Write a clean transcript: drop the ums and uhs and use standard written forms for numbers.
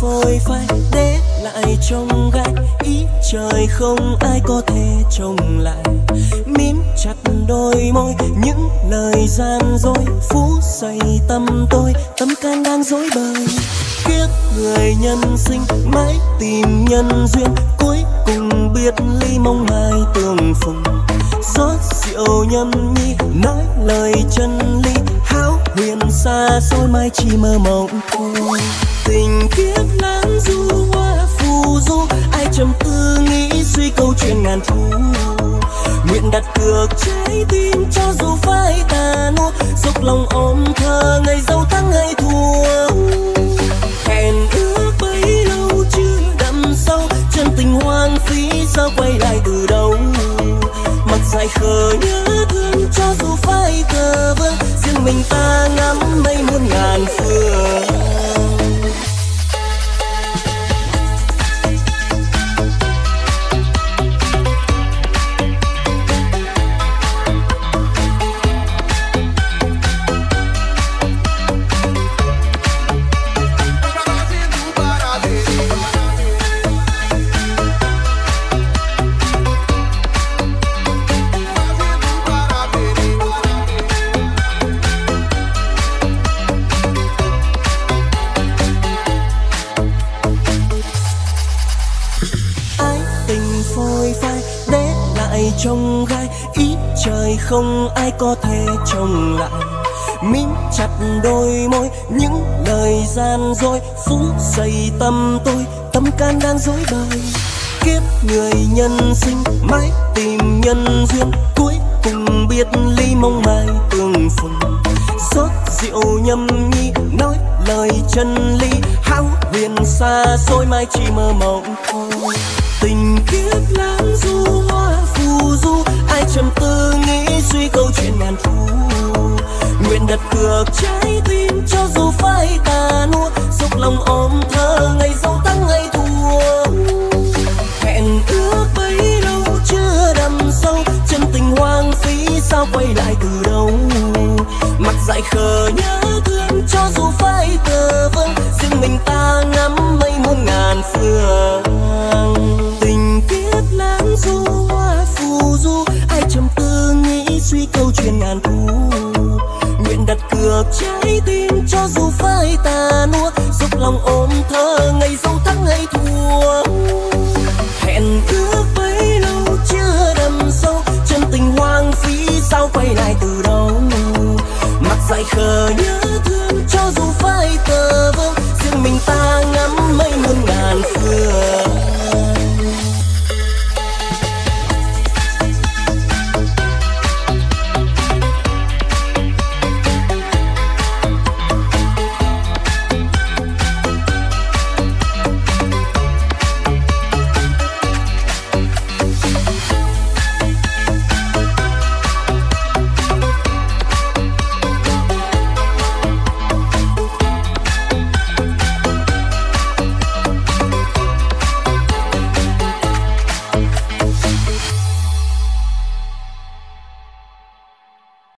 phôi phai để lại trong gai, ý trời không ai có thể trông lại. Mím chặt đôi môi những lời gian dối, phú xây tâm tôi, tâm can đang dối bời. Kiếp người nhân sinh mãi tìm nhân duyên, cuối cùng biệt ly mong mai tương phùng. Rót rượu nhâm nhi nói lời chân lý, hão huyền xa xôi mai chỉ mơ mộng thôi. Tình kiếp lãng du hoa phù du, ai trầm tư nghĩ suy câu chuyện ngàn thu. Nguyện đặt cược trái tim cho dù phải tàn nua, dốc lòng ôm thơ ngày giàu thắng ngày thua. Hẹn ước bấy lâu chưa đậm sâu, chân tình hoang phí sao quay lại từ đầu. Mặt dài khờ nhớ thương cho dù phải thờ vương, riêng mình ta ngắm mây muôn ngàn phương. Trong gai ý trời không ai có thể trông lại. Mím chặt đôi môi những lời gian dối, phú xây tâm tôi, tâm can đang dối bời. Kiếp người nhân sinh mãi tìm nhân duyên, cuối cùng biệt ly mong mai tương phùng. Rót rượu nhâm nhi nói lời chân lý, hão huyền xa xôi mai chỉ mơ mộng thôi. Tình kiếp lãng du hoa phù du, ai trầm tư nghĩ suy câu chuyện ngàn thu. Nguyện đặt cược trái tim cho dù phải tàn nua, dốc lòng ôm thơ ngày giàu thắng ngày thua. Hẹn ước bấy lâu chưa đầm sâu, chân tình hoang phí sao quay lại từ đâu. Mặt dại khờ nhớ thương cho dù phải tờ vâng, riêng mình ta ngắm mây muôn ngàn phương. Du hoa phù du, ai trầm tư nghĩ suy câu chuyện ngàn thu. Nguyện đặt cược trái tim cho dù phải tàn nua, dốc lòng ôm thơ ngày giàu thắng ngày thua. Hẹn ước bấy lâu chưa đầm sâu, chân tình hoang phí sao quay lại từ đâu. Mặt dại khờ nhớ